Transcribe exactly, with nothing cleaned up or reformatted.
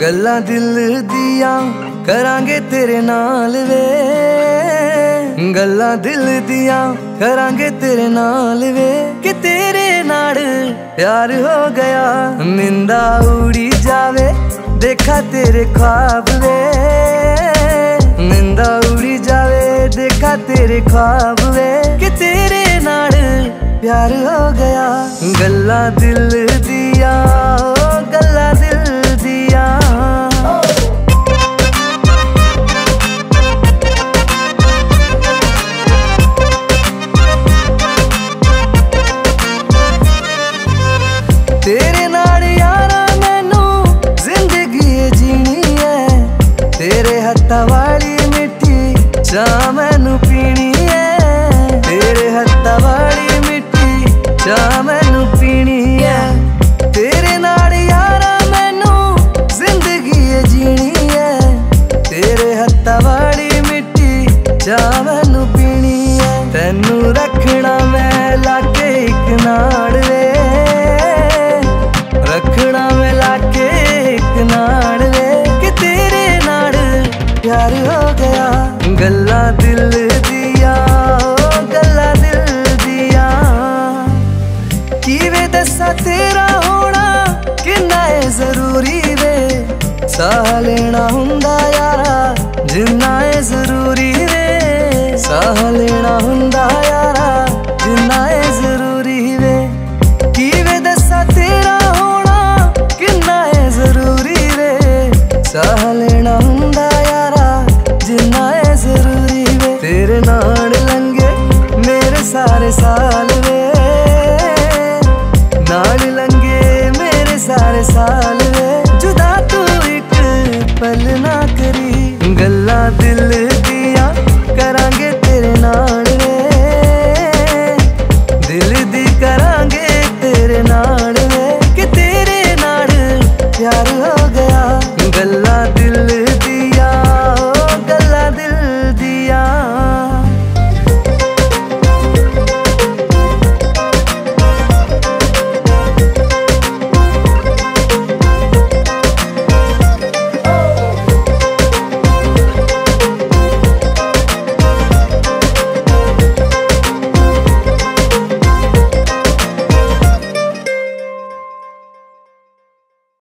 गल्लां दिल दियां करांगे तेरे नाल वे, गल्लां दिल दियां करांगे तेरे नाल वे, कि तेरे नाल प्यार हो गया। निंदा उड़ी जावे देखा तेरे ख्वाब वे, निंदा उड़ी जावे देखा तेरे ख्वाब वे, कि तेरे नाल प्यार हो गया। गल्लां दिल दिया, गल्लां दिल दिया। तेरे नाल यारा मैनू जिंदगी जीनी है, तेरे हत्था वाली मिट्टी चाह मैनू पीनी है, तेरे हत्था वाली मिट्टी चाह मैनू पीनी है। तेरे नाल यारा मैनू जिंदगी जीनी है, तेरे हत्था वाली मिट्टी चाह मैनू पीनी है। तेनू रखना मैं लाके इक नाल वे,